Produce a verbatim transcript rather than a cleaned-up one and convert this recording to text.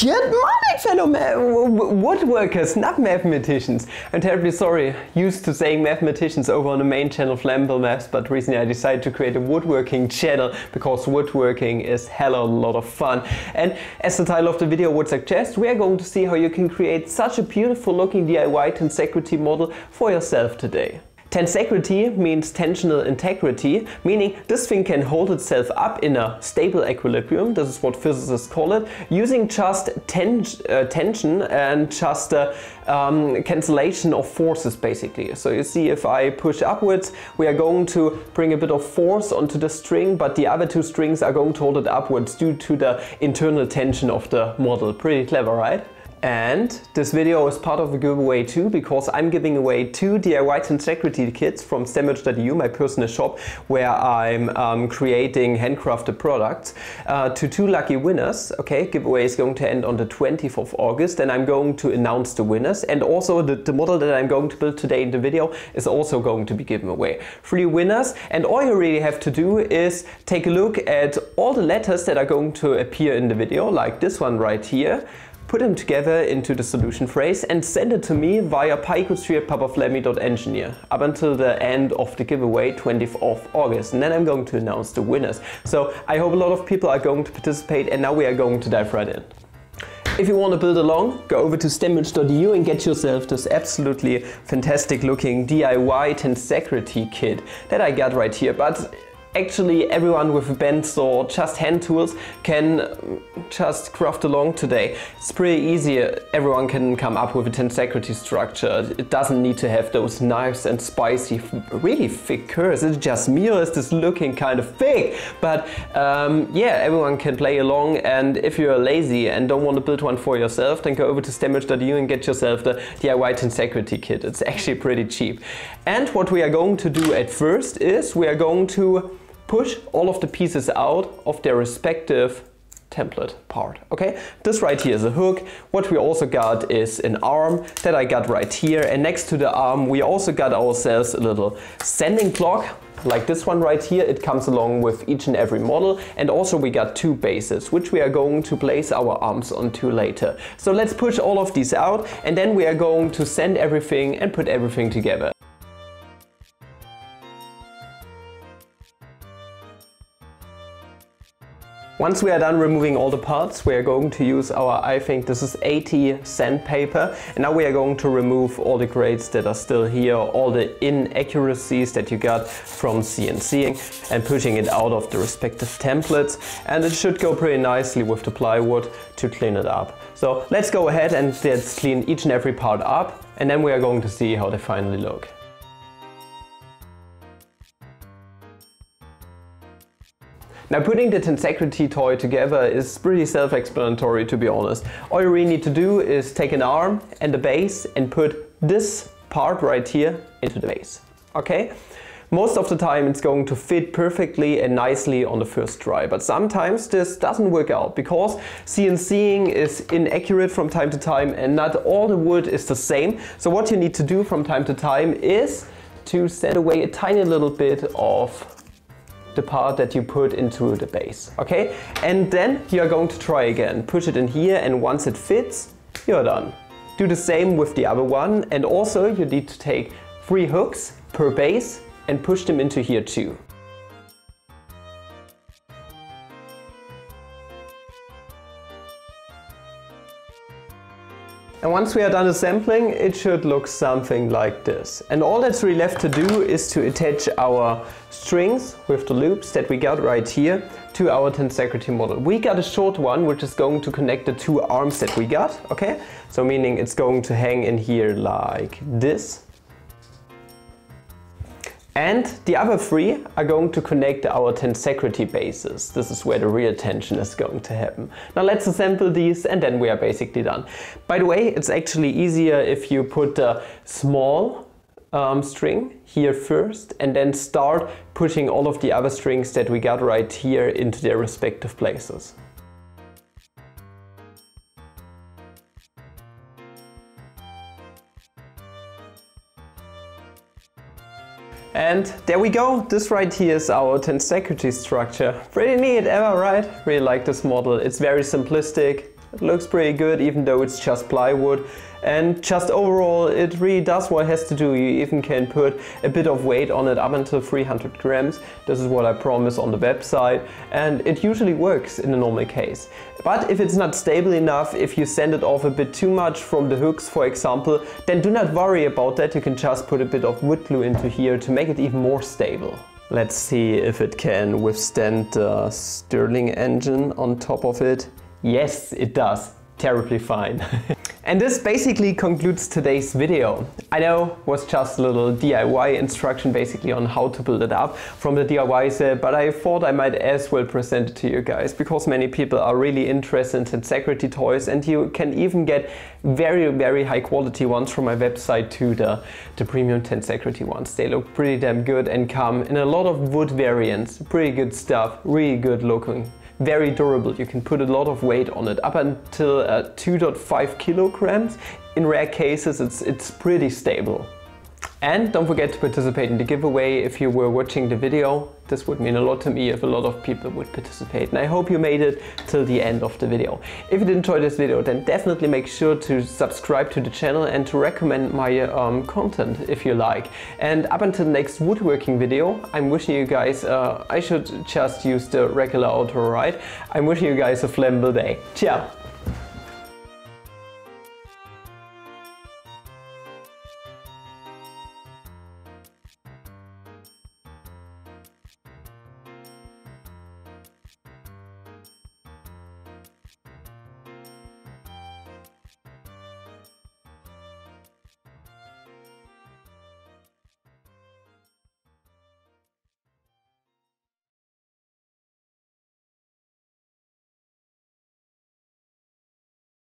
Good morning, fellow woodworkers, not mathematicians. I'm terribly sorry, used to saying mathematicians over on the main channel FlammableMaths, but recently I decided to create a woodworking channel because woodworking is hella a lot of fun. And as the title of the video would suggest, we are going to see how you can create such a beautiful looking D I Y Tensegrity model for yourself today. Tensegrity means tensional integrity, meaning this thing can hold itself up in a stable equilibrium, this is what physicists call it, using just ten uh, tension and just uh, um, cancellation of forces basically. So you see, if I push upwards, we are going to bring a bit of force onto the string, but the other two strings are going to hold it upwards due to the internal tension of the model. Pretty clever, right? And this video is part of a giveaway too, because I'm giving away two D I Y Tensegrity kits from stemerch dot E U, my personal shop, where I'm um, creating handcrafted products, uh, to two lucky winners. Okay, giveaway is going to end on the twentieth of August, and I'm going to announce the winners. And also the, the model that I'm going to build today in the video is also going to be given away. Three winners, and all you really have to do is take a look at all the letters that are going to appear in the video, like this one right here. Put them together into the solution phrase and send it to me via piequals three at papaflammy dot engineer up until the end of the giveaway, twentieth of August, and then I'm going to announce the winners. So I hope a lot of people are going to participate, and now we are going to dive right in. If you want to build along, go over to stemerch dot E U and get yourself this absolutely fantastic looking D I Y Tensegrity kit that I got right here. But actually, everyone with a bandsaw or just hand tools can just craft along today. It's pretty easy, everyone can come up with a tensegrity structure. It doesn't need to have those knives and spicy, really thick curves. It just mirrors this looking kind of thick. But um, yeah, everyone can play along, and if you're lazy and don't want to build one for yourself, then go over to stemerch dot E U and get yourself the D I Y Tensegrity kit. It's actually pretty cheap. And what we are going to do at first is we are going to push all of the pieces out of their respective template part. Okay, this right here is a hook. What we also got is an arm that I got right here, and next to the arm we also got ourselves a little sanding block like this one right here. It comes along with each and every model, and also we got two bases which we are going to place our arms onto later. So let's push all of these out, and then we are going to sand everything and put everything together. Once we are done removing all the parts, we are going to use our, I think this is eighty sandpaper, and now we are going to remove all the grades that are still here, all the inaccuracies that you got from C N C ing, and pushing it out of the respective templates, and it should go pretty nicely with the plywood to clean it up. So let's go ahead and let's clean each and every part up, and then we are going to see how they finally look. Now, putting the Tensegrity toy together is pretty self-explanatory, to be honest. All you really need to do is take an arm and a base and put this part right here into the base. Okay? Most of the time it's going to fit perfectly and nicely on the first try, but sometimes this doesn't work out because C N C ing is inaccurate from time to time and not all the wood is the same. So what you need to do from time to time is to sand away a tiny little bit of the part that you put into the base, okay? And then you are going to try again. Push it in here, and once it fits, you're done. Do the same with the other one, and also you need to take three hooks per base and push them into here too. And once we are done assembling, it should look something like this. And all that's really left to do is to attach our strings with the loops that we got right here to our Tensegrity model. We got a short one which is going to connect the two arms that we got, okay? So meaning it's going to hang in here like this. And the other three are going to connect our Tensegrity bases. This is where the real tension is going to happen. Now let's assemble these, and then we are basically done. By the way, it's actually easier if you put the small um, string here first and then start pushing all of the other strings that we got right here into their respective places. And there we go, this right here is our Tensegrity structure. Pretty neat, ever right? Really like this model, it's very simplistic, It looks pretty good even though it's just plywood, and just overall it really does what it has to do. You even can put a bit of weight on it, up until three hundred grams. This is what I promise on the website, and it usually works in a normal case. But if it's not stable enough, if you send it off a bit too much from the hooks for example, then do not worry about that. You can just put a bit of wood glue into here to make it even more stable. Let's see if it can withstand the Stirling engine on top of it. Yes, it does. Terribly fine. And this basically concludes today's video. I know it was just a little D I Y instruction basically on how to build it up from the D I Y set, but I thought I might as well present it to you guys, because many people are really interested in Tensegrity toys, and you can even get very, very high quality ones from my website to the, the premium Tensegrity ones. They look pretty damn good and come in a lot of wood variants. Pretty good stuff, really good looking. Very durable, you can put a lot of weight on it, up until uh, two point five kilograms. In rare cases it's, it's pretty stable. And don't forget to participate in the giveaway. If you were watching the video, this would mean a lot to me if a lot of people would participate, and I hope you made it till the end of the video. If you did enjoy this video, then definitely make sure to subscribe to the channel and to recommend my um, content if you like. And up until the next woodworking video, I'm wishing you guys, uh, I should just use the regular outro, right? I'm wishing you guys a flammable day. Ciao!